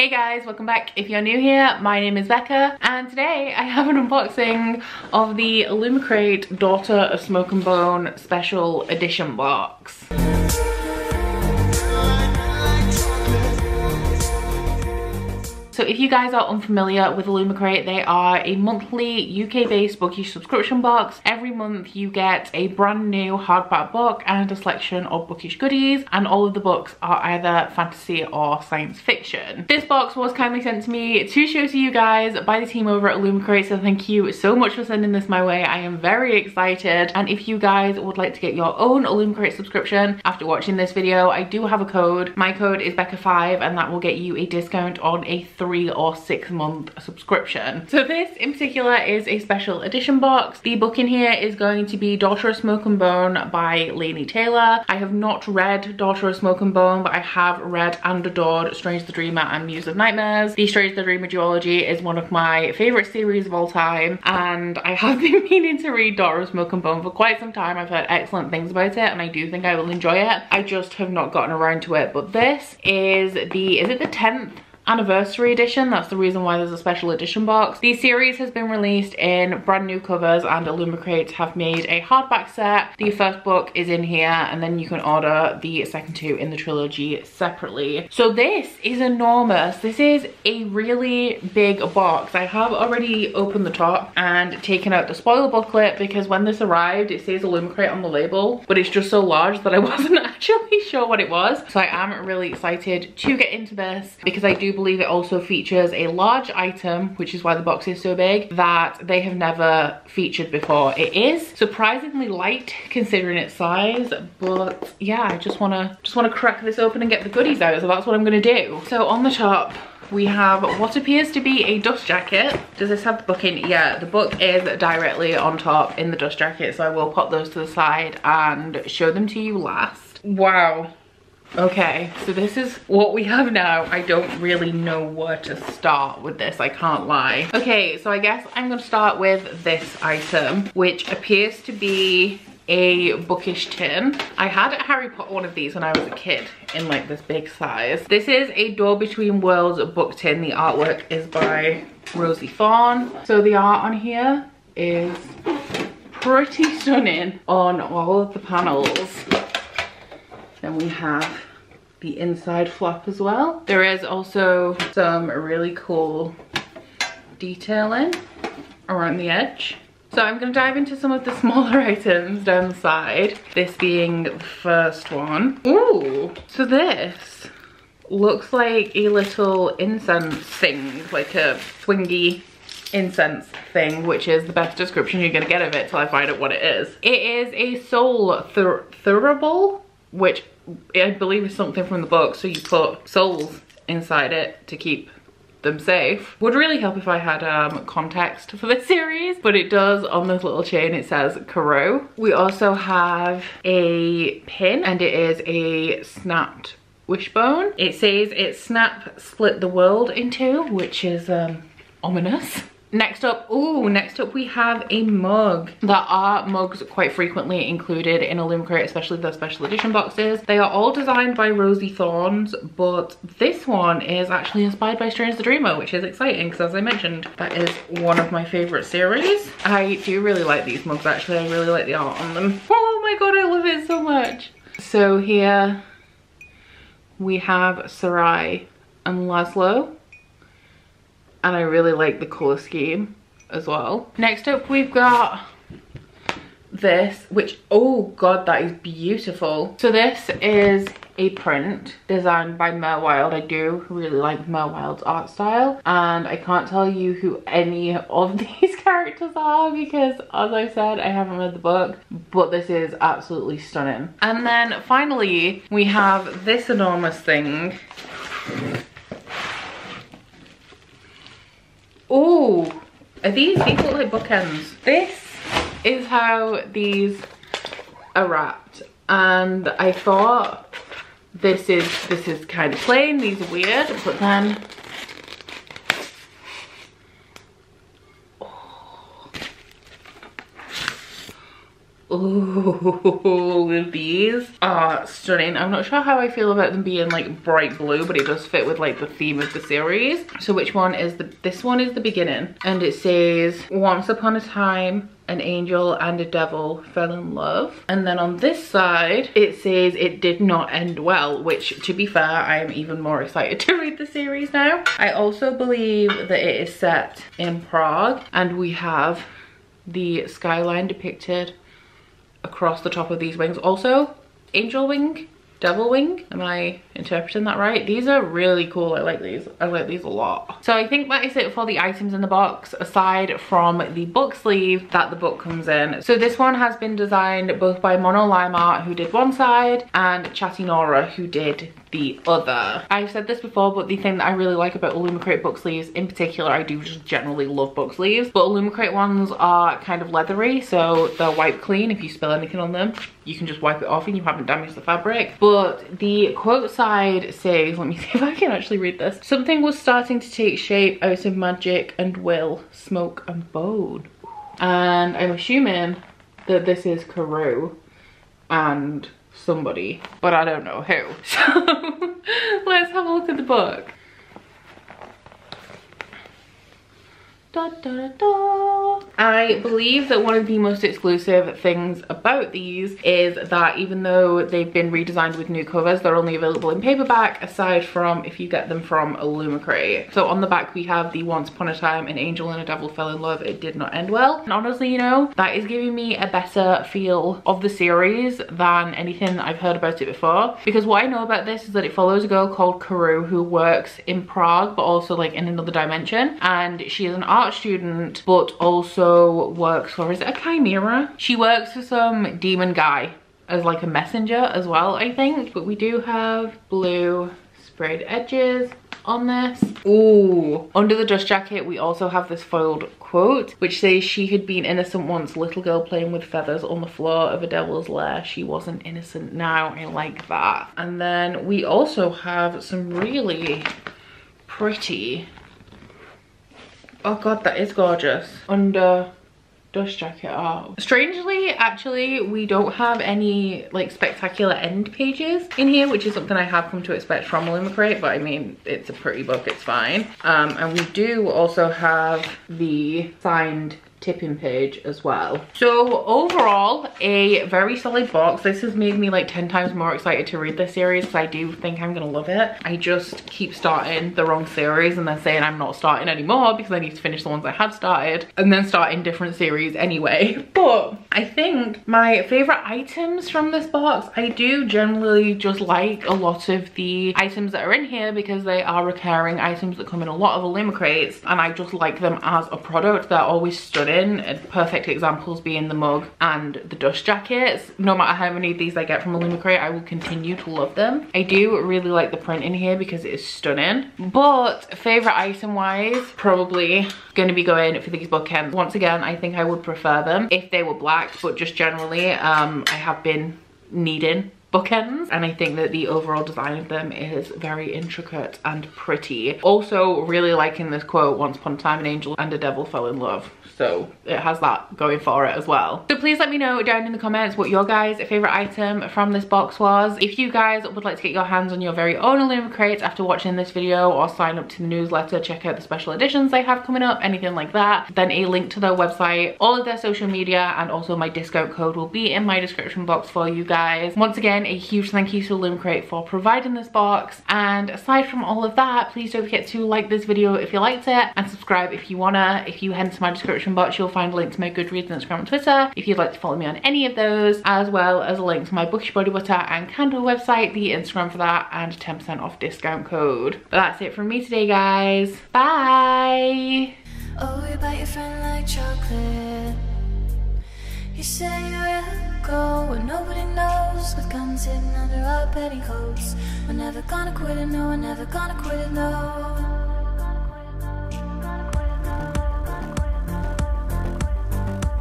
Hey guys, welcome back. If you're new here, my name is Becca, and today I have an unboxing of the Illumicrate Daughter of Smoke and Bone Special Edition box. So if you guys are unfamiliar with Illumicrate, they are a monthly UK-based bookish subscription box. Every month you get a brand new hardback book and a selection of bookish goodies, and all of the books are either fantasy or science fiction. This box was kindly sent to me to show to you guys by the team over at Illumicrate, so thank you so much for sending this my way. I am very excited, and if you guys would like to get your own Illumicrate subscription after watching this video, I do have a code. My code is Becca5, and that will get you a discount on a 3- or 6-month subscription. So this in particular is a special edition box. The book in here is going to be Daughter of Smoke and Bone by Laini Taylor. I have not read Daughter of Smoke and Bone, but I have read and adored Strange the Dreamer and Muse of Nightmares. The Strange the Dreamer duology is one of my favourite series of all time, and I have been meaning to read Daughter of Smoke and Bone for quite some time. I've heard excellent things about it, and I do think I will enjoy it. I just have not gotten around to it. But this is the 10th anniversary edition. That's the reason why there's a special edition box. The series has been released in brand new covers, and Illumicrate have made a hardback set. The first book is in here, and then you can order the second two in the trilogy separately. So this is enormous. This is a really big box. I have already opened the top and taken out the spoiler booklet, because when this arrived it says Illumicrate on the label, but it's just so large that I wasn't actually sure what it was. So I am really excited to get into this, because I do believe it also features a large item, which is why the box is so big, that they have never featured before. It is surprisingly light considering its size, but yeah, I just want to crack this open and get the goodies out, so that's what I'm gonna do. So on the top we have what appears to be a dust jacket. Does this have the book in? Yeah, the book is directly on top in the dust jacket, so I will pop those to the side and show them to you last. Wow. Okay, so this is what we have now. I don't really know where to start with this, I can't lie. Okay, so I guess I'm gonna start with this item, which appears to be a bookish tin. I had a Harry Potter one of these when I was a kid in like this big size. This is a Door Between Worlds book tin. The artwork is by Rosie Fawn. So the art on here is pretty stunning on all of the panels. Then we have the inside flap as well. There is also some really cool detailing around the edge. So I'm going to dive into some of the smaller items down the side, this being the first one. Ooh, so this looks like a little incense thing, like a swingy incense thing, which is the best description you're going to get of it till I find out what it is. It is a soul thurible, which I believe is something from the book, so you put souls inside it to keep them safe. Would really help if I had context for this series, but it does. On this little chain it says Karo. We also have a pin, and it is a snapped wishbone. It says it snap split the world in two, which is ominous. Next up we have a mug. There are mugs quite frequently included in Illumicrate, especially their special edition boxes. They are all designed by Rosie Thorns, but this one is actually inspired by Strange the Dreamer, which is exciting because, as I mentioned, that is one of my favorite series. I do really like these mugs actually. I really like the art on them. Oh my god, I love it so much. So here we have Sarai and Laszlo, and I really like the colour scheme as well. Next up we've got this, which, oh god, that is beautiful. So this is a print designed by Mer Wild. I do really like Mer Wild's art style, and I can't tell you who any of these characters are because, as I said, I haven't read the book, but this is absolutely stunning. And then finally we have this enormous thing. Oh, are these look like bookends. This is how these are wrapped, and I thought this is kind of plain, these are weird, but then Ooh, these are stunning. I'm not sure how I feel about them being like bright blue, but it does fit with like the theme of the series. So which one is this one is the beginning, and it says, once upon a time, an angel and a devil fell in love. And then on this side, it says it did not end well, which to be fair, I am even more excited to read the series now. I also believe that it is set in Prague, and we have the skyline depicted across the top of these wings. Also, angel wing, devil wing. Am I interpreting that right? These are really cool. I like these. I like these a lot. So I think that is it for the items in the box, aside from the book sleeve that the book comes in. So this one has been designed both by Mono Limart, who did one side, and Chatty Nora, who did the other. I've said this before, but the thing that I really like about Illumicrate book sleeves in particular, I do just generally love book sleeves, but Illumicrate ones are kind of leathery, so they'll wipe clean. If you spill anything on them, you can just wipe it off and you haven't damaged the fabric. But the quote side says, let me see if I can actually read this. Something was starting to take shape out of magic and will, smoke and bone. And I'm assuming that this is Kuro and somebody, but I don't know who. So let's have a look at the book. Da, da, da, da. I believe that one of the most exclusive things about these is that even though they've been redesigned with new covers, they're only available in paperback, aside from if you get them from Illumicrate. So on the back we have the once upon a time an angel and a devil fell in love, it did not end well. And honestly, you know, that is giving me a better feel of the series than anything that I've heard about it before, because what I know about this is that it follows a girl called Karu who works in Prague, but also like in another dimension, and she is an art student but also works for, is it a chimera? She works for some demon guy as like a messenger as well, I think. But we do have blue sprayed edges on this. Ooh, under the dust jacket we also have this foiled quote which says, she had been innocent once, little girl playing with feathers on the floor of a devil's lair. She wasn't innocent now. I like that. And then we also have some really pretty, oh god, that is gorgeous, under dust jacket art. Strangely, actually, we don't have any like spectacular end pages in here, which is something I have come to expect from Illumicrate, but I mean, it's a pretty book, it's fine. And we do also have the signed tipping page as well. So overall, a very solid box. This has made me like 10 times more excited to read this series, because I do think I'm gonna love it. I just keep starting the wrong series and then saying I'm not starting anymore because I need to finish the ones I have started, and then starting different series anyway. But I think my favorite items from this box, I do generally just like a lot of the items that are in here because they are recurring items that come in a lot of Illumicrates, and I just like them as a product. They're always stunning. Perfect examples being the mug and the dust jackets. No matter how many of these I get from Illumicrate, I will continue to love them. I do really like the print in here because it is stunning. But favorite item wise, probably going to be going for these bookends. Once again, I think I would prefer them if they were black, but just generally I have been needing bookends, and I think that the overall design of them is very intricate and pretty. Also really liking this quote, once upon a time an angel and a devil fell in love, so it has that going for it as well. So please let me know down in the comments what your guys' favorite item from this box was. If you guys would like to get your hands on your very own Illumicrate after watching this video, or sign up to the newsletter, check out the special editions they have coming up, anything like that, then a link to their website, all of their social media, and also my discount code will be in my description box for you guys. Once again, a huge thank you to Illumicrate for providing this box, and aside from all of that, please don't forget to like this video if you liked it, and subscribe if you wanna. If you head to my description box, you'll find a link to my Goodreads, Instagram and Twitter if you'd like to follow me on any of those, as well as a link to my Bookish Body Butter and Candle website, the Instagram for that, and a 10% off discount code. But that's it from me today, guys. Bye! Oh, you bite your friend like chocolate. You say you're and nobody knows, with guns hidden under our petticoats. We're never gonna quit it, no, we're never gonna quit it, no.